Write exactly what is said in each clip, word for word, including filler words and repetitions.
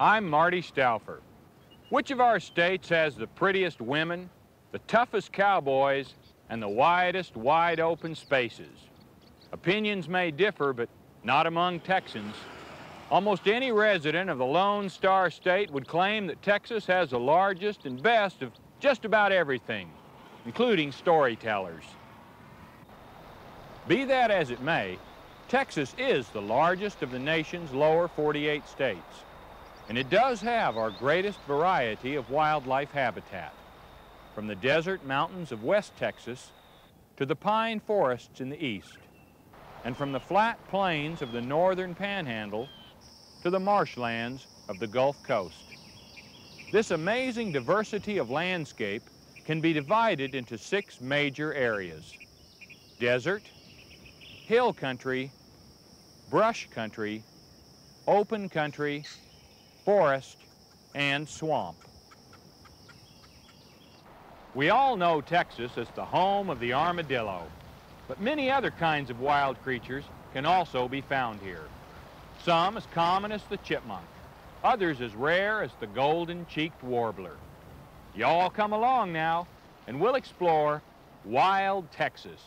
I'm Marty Stouffer. Which of our states has the prettiest women, the toughest cowboys, and the widest, wide-open spaces? Opinions may differ, but not among Texans. Almost any resident of the Lone Star State would claim that Texas has the largest and best of just about everything, including storytellers. Be that as it may, Texas is the largest of the nation's lower forty-eight states. And it does have our greatest variety of wildlife habitat, from the desert mountains of West Texas to the pine forests in the east, and from the flat plains of the northern panhandle to the marshlands of the Gulf Coast. This amazing diversity of landscape can be divided into six major areas: desert, hill country, brush country, open country, forest, and swamp. We all know Texas as the home of the armadillo, but many other kinds of wild creatures can also be found here. Some as common as the chipmunk, others as rare as the golden-cheeked warbler. Y'all come along now, and we'll explore wild Texas.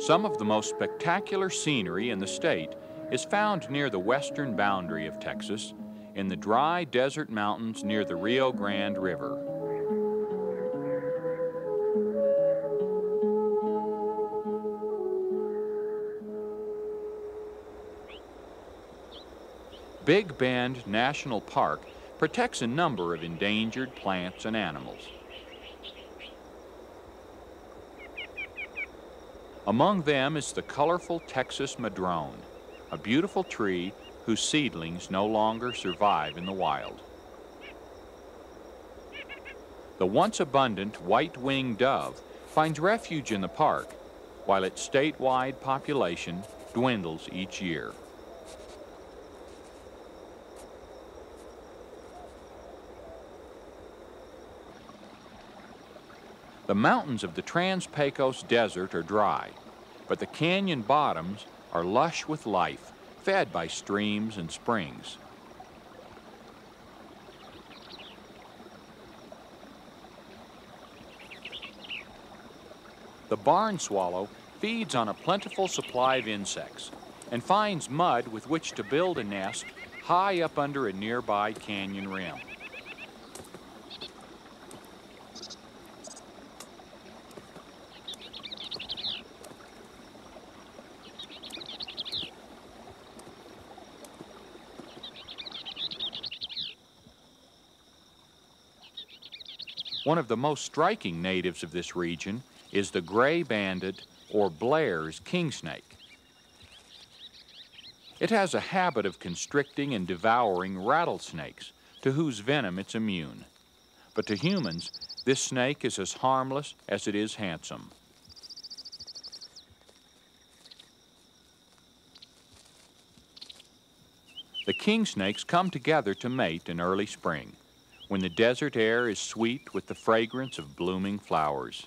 Some of the most spectacular scenery in the state is found near the western boundary of Texas, in the dry desert mountains near the Rio Grande River. Big Bend National Park protects a number of endangered plants and animals. Among them is the colorful Texas madrone, a beautiful tree whose seedlings no longer survive in the wild. The once abundant white-winged dove finds refuge in the park, while its statewide population dwindles each year. The mountains of the Trans-Pecos Desert are dry, but the canyon bottoms are lush with life, fed by streams and springs. The barn swallow feeds on a plentiful supply of insects and finds mud with which to build a nest high up under a nearby canyon rim. One of the most striking natives of this region is the gray-banded or Blair's kingsnake. It has a habit of constricting and devouring rattlesnakes, to whose venom it's immune. But to humans, this snake is as harmless as it is handsome. The kingsnakes come together to mate in early spring, when the desert air is sweet with the fragrance of blooming flowers.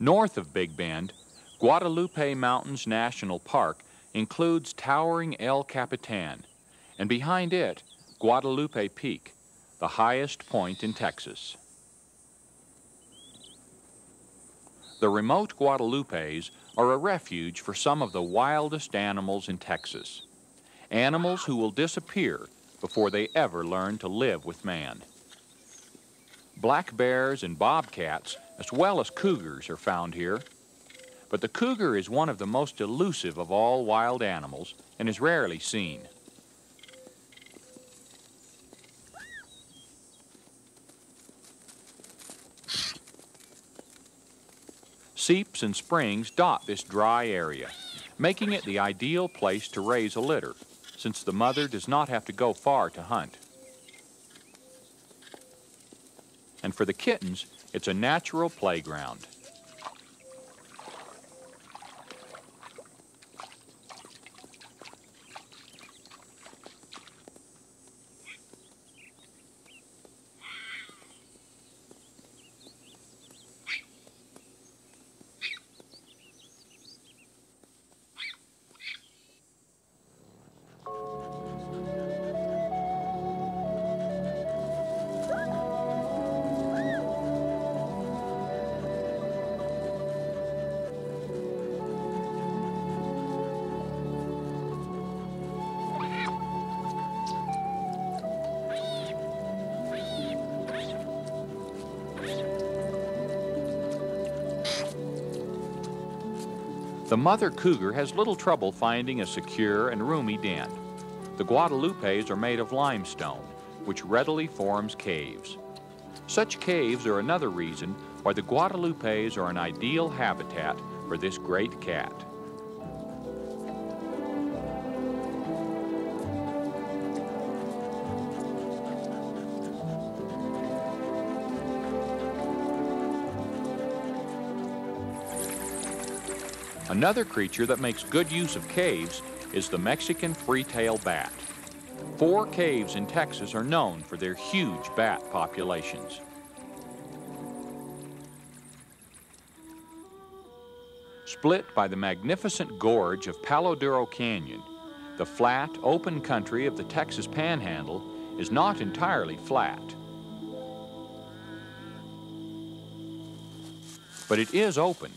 North of Big Bend, Guadalupe Mountains National Park includes towering El Capitan, and behind it, Guadalupe Peak, the highest point in Texas. The remote Guadalupes are a refuge for some of the wildest animals in Texas, animals who will disappear before they ever learn to live with man. Black bears and bobcats, as well as cougars, are found here, but the cougar is one of the most elusive of all wild animals and is rarely seen. Seeps and springs dot this dry area, making it the ideal place to raise a litter, since the mother does not have to go far to hunt. And for the kittens, it's a natural playground. The mother cougar has little trouble finding a secure and roomy den. The Guadalupes are made of limestone, which readily forms caves. Such caves are another reason why the Guadalupes are an ideal habitat for this great cat. Another creature that makes good use of caves is the Mexican free-tailed bat. Four caves in Texas are known for their huge bat populations. Split by the magnificent gorge of Palo Duro Canyon, the flat, open country of the Texas Panhandle is not entirely flat. But it is open,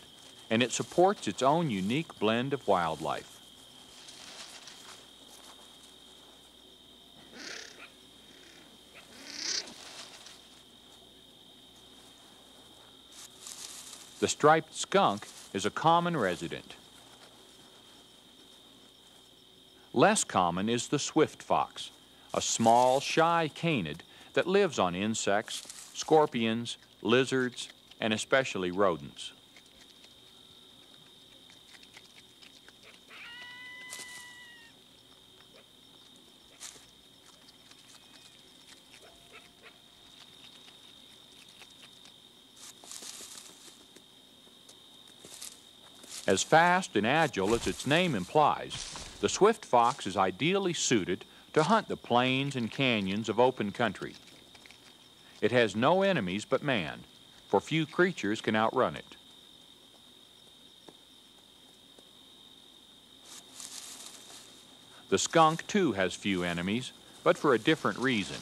and it supports its own unique blend of wildlife. The striped skunk is a common resident. Less common is the swift fox, a small, shy canid that lives on insects, scorpions, lizards, and especially rodents. As fast and agile as its name implies, the swift fox is ideally suited to hunt the plains and canyons of open country. It has no enemies but man, for few creatures can outrun it. The skunk, too, has few enemies, but for a different reason.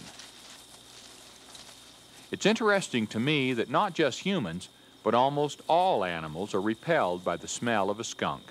It's interesting to me that not just humans, but almost all animals are repelled by the smell of a skunk.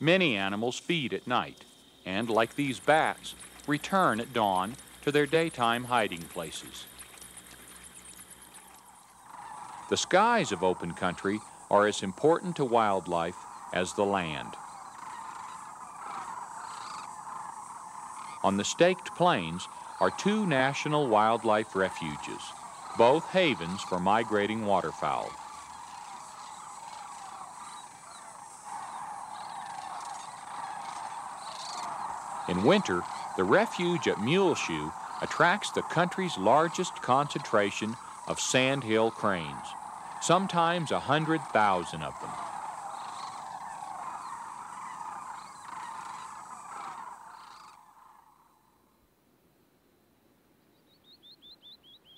Many animals feed at night, and like these bats, return at dawn to their daytime hiding places. The skies of open country are as important to wildlife as the land. On the Staked Plains are two national wildlife refuges, both havens for migrating waterfowl. In winter, the refuge at Muleshoe attracts the country's largest concentration of sandhill cranes, sometimes a hundred thousand of them.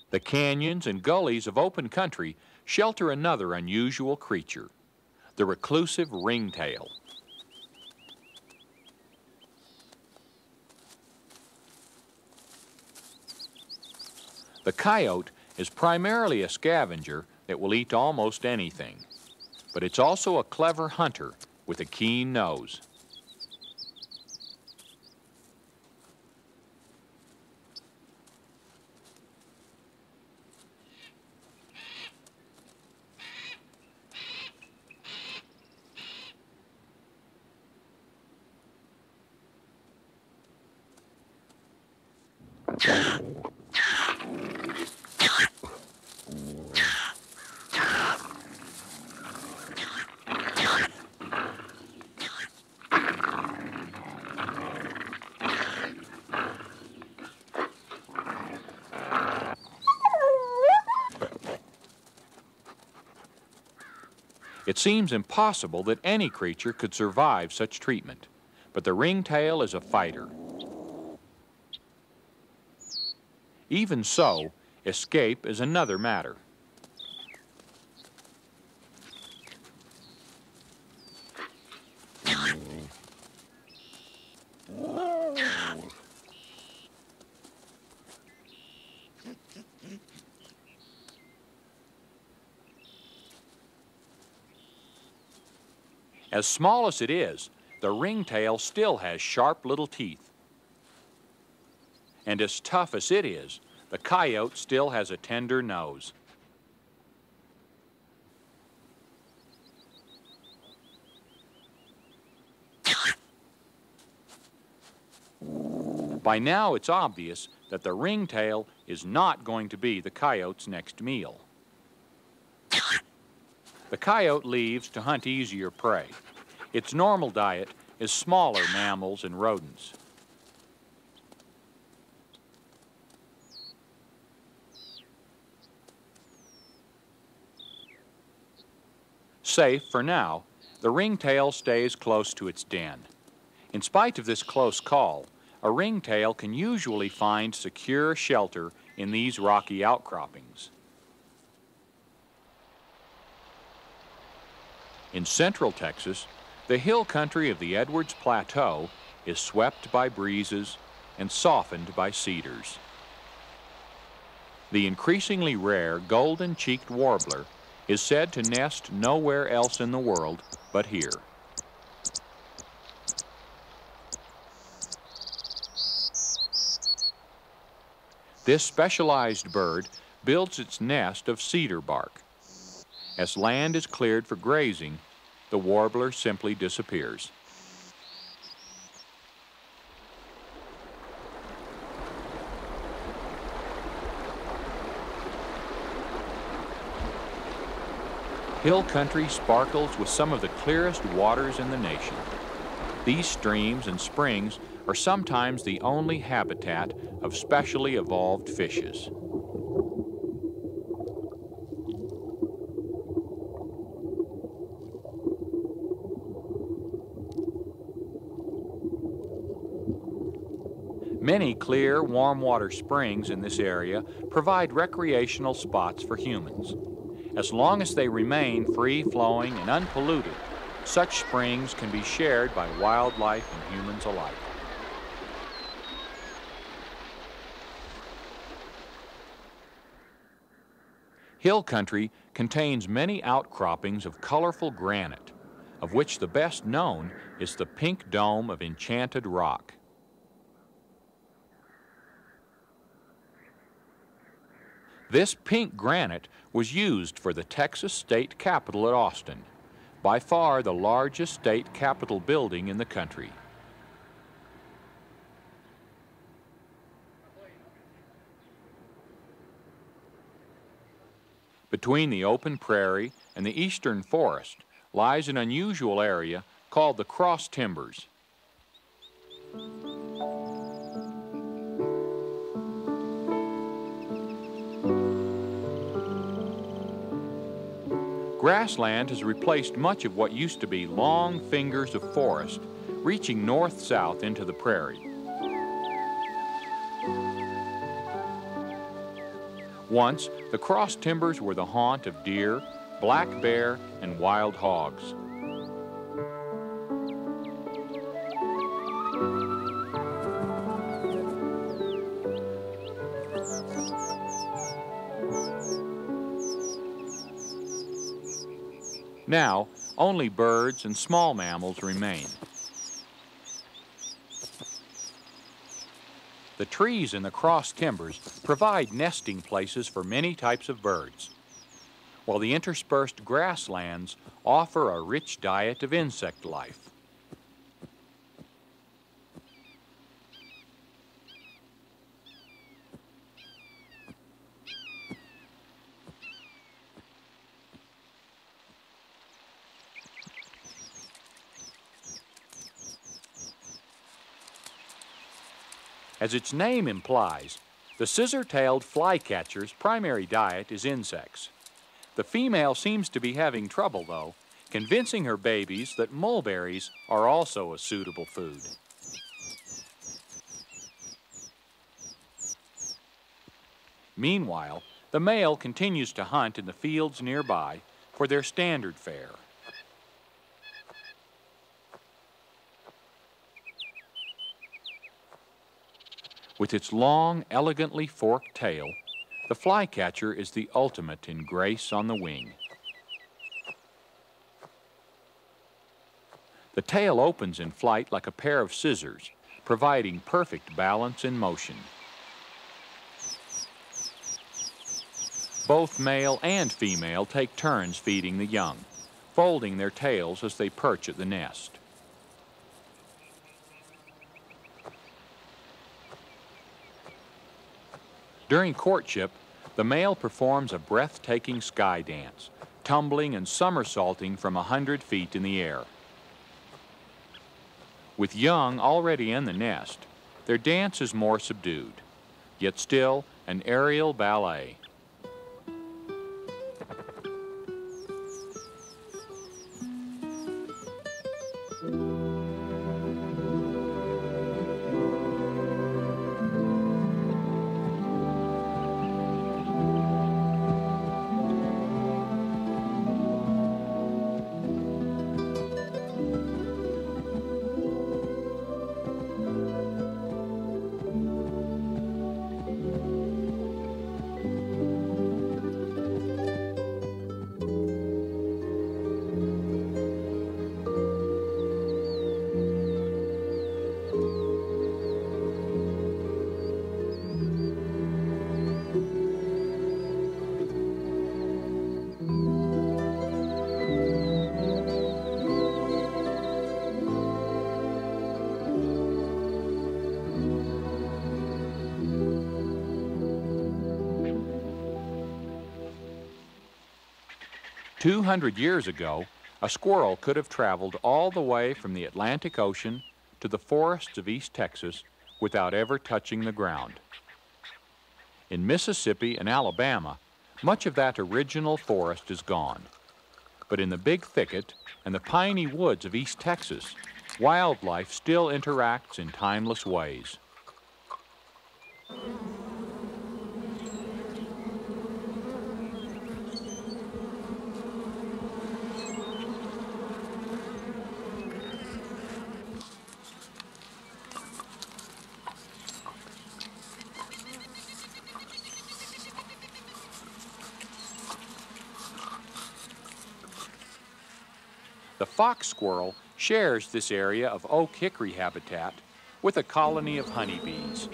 The canyons and gullies of open country shelter another unusual creature, the reclusive ringtail. The coyote is primarily a scavenger that will eat almost anything, but it's also a clever hunter with a keen nose. It seems impossible that any creature could survive such treatment, but the ringtail is a fighter. Even so, escape is another matter. As small as it is, the ringtail still has sharp little teeth. And as tough as it is, the coyote still has a tender nose. By now it's obvious that the ringtail is not going to be the coyote's next meal. The coyote leaves to hunt easier prey. Its normal diet is smaller mammals and rodents. Safe for now, the ringtail stays close to its den. In spite of this close call, a ringtail can usually find secure shelter in these rocky outcroppings. In central Texas, the hill country of the Edwards Plateau is swept by breezes and softened by cedars. The increasingly rare golden-cheeked warbler is said to nest nowhere else in the world but here. This specialized bird builds its nest of cedar bark. As land is cleared for grazing, the warbler simply disappears. Hill country sparkles with some of the clearest waters in the nation. These streams and springs are sometimes the only habitat of specially evolved fishes. Many clear, warm water springs in this area provide recreational spots for humans. As long as they remain free-flowing and unpolluted, such springs can be shared by wildlife and humans alike. Hill country contains many outcroppings of colorful granite, of which the best known is the Pink Dome of Enchanted Rock. This pink granite was used for the Texas State Capitol at Austin, by far the largest state capitol building in the country. Between the open prairie and the eastern forest lies an unusual area called the Cross Timbers. Grassland has replaced much of what used to be long fingers of forest, reaching north-south into the prairie. Once, the Cross Timbers were the haunt of deer, black bear, and wild hogs. Now, only birds and small mammals remain. The trees in the Cross Timbers provide nesting places for many types of birds, while the interspersed grasslands offer a rich diet of insect life. As its name implies, the scissor-tailed flycatcher's primary diet is insects. The female seems to be having trouble, though, convincing her babies that mulberries are also a suitable food. Meanwhile, the male continues to hunt in the fields nearby for their standard fare. With its long, elegantly forked tail, the flycatcher is the ultimate in grace on the wing. The tail opens in flight like a pair of scissors, providing perfect balance in motion. Both male and female take turns feeding the young, folding their tails as they perch at the nest. During courtship, the male performs a breathtaking sky dance, tumbling and somersaulting from a hundred feet in the air. With young already in the nest, their dance is more subdued, yet still an aerial ballet. Two hundred years ago, a squirrel could have traveled all the way from the Atlantic Ocean to the forests of East Texas without ever touching the ground. In Mississippi and Alabama, much of that original forest is gone. But in the big thicket and the piney woods of East Texas, wildlife still interacts in timeless ways. The fox squirrel shares this area of oak hickory habitat with a colony of honeybees.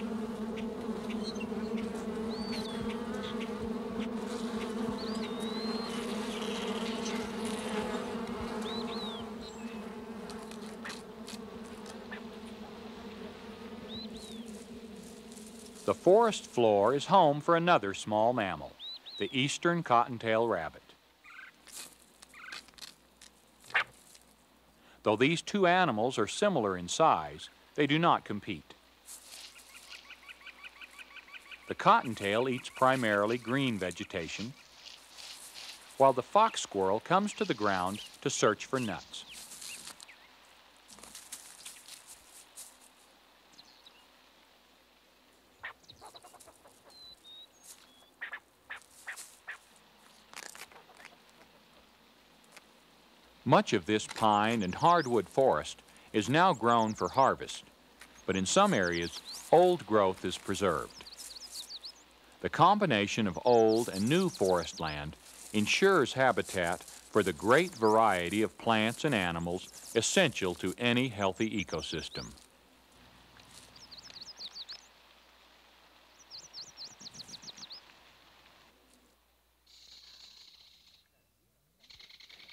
The forest floor is home for another small mammal, the eastern cottontail rabbit. Though these two animals are similar in size, they do not compete. The cottontail eats primarily green vegetation, while the fox squirrel comes to the ground to search for nuts. Much of this pine and hardwood forest is now grown for harvest, but in some areas, old growth is preserved. The combination of old and new forest land ensures habitat for the great variety of plants and animals essential to any healthy ecosystem.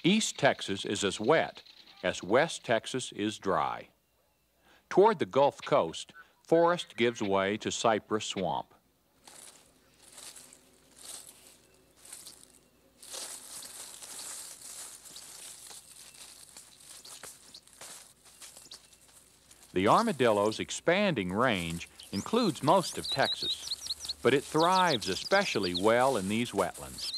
East Texas is as wet as West Texas is dry. Toward the Gulf Coast, forest gives way to cypress swamp. The armadillo's expanding range includes most of Texas, but it thrives especially well in these wetlands.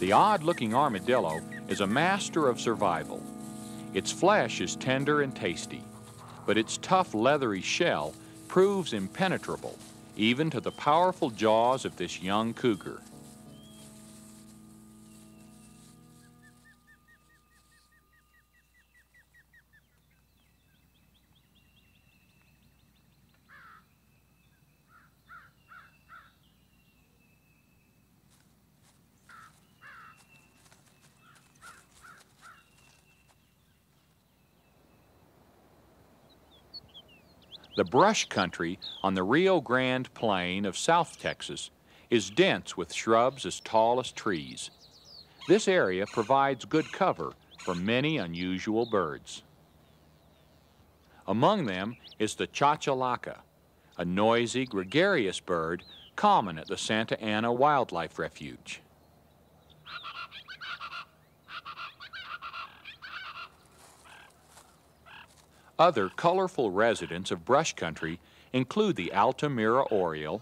The odd-looking armadillo is a master of survival. Its flesh is tender and tasty, but its tough, leathery shell proves impenetrable, even to the powerful jaws of this young cougar. The brush country on the Rio Grande plain of South Texas is dense with shrubs as tall as trees. This area provides good cover for many unusual birds. Among them is the Chachalaca, a noisy, gregarious bird common at the Santa Ana Wildlife Refuge. Other colorful residents of brush country include the Altamira oriole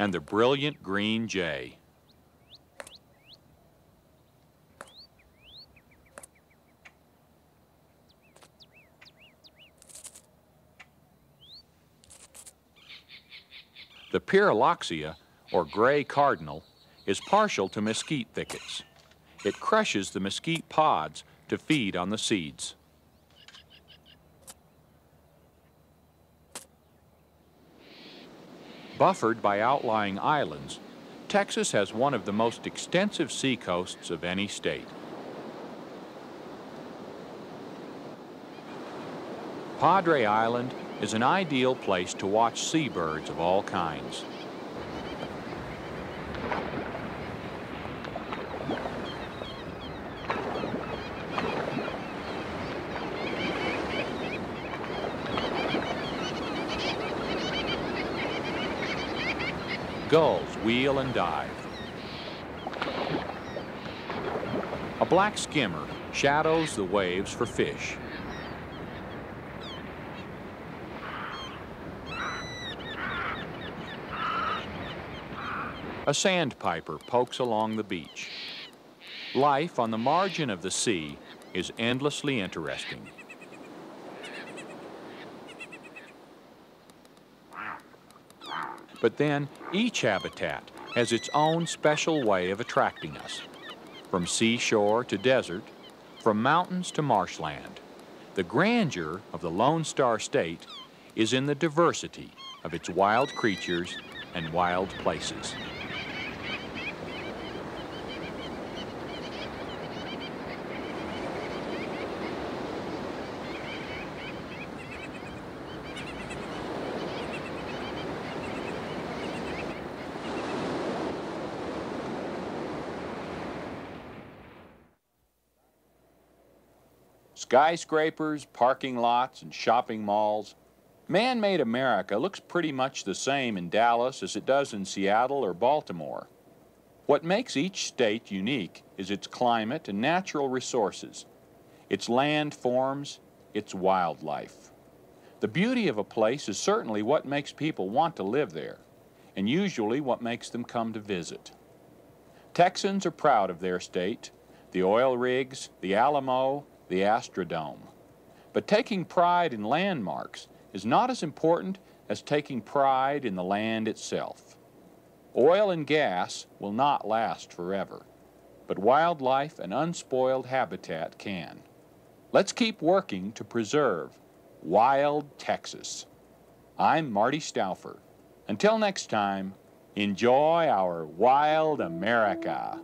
and the brilliant green jay. The pyrrhuloxia, or gray cardinal, is partial to mesquite thickets. It crushes the mesquite pods to feed on the seeds. Buffered by outlying islands, Texas has one of the most extensive seacoasts of any state. Padre Island is an ideal place to watch seabirds of all kinds. Gulls wheel and dive. A black skimmer shadows the waves for fish. A sandpiper pokes along the beach. Life on the margin of the sea is endlessly interesting. But then each habitat has its own special way of attracting us. From seashore to desert, from mountains to marshland, the grandeur of the Lone Star State is in the diversity of its wild creatures and wild places. Skyscrapers, parking lots, and shopping malls. Man-made America looks pretty much the same in Dallas as it does in Seattle or Baltimore. What makes each state unique is its climate and natural resources, its landforms, its wildlife. The beauty of a place is certainly what makes people want to live there, and usually what makes them come to visit. Texans are proud of their state, the oil rigs, the Alamo, the Astrodome. But taking pride in landmarks is not as important as taking pride in the land itself. Oil and gas will not last forever, but wildlife and unspoiled habitat can. Let's keep working to preserve wild Texas. I'm Marty Stouffer. Until next time, enjoy our wild America.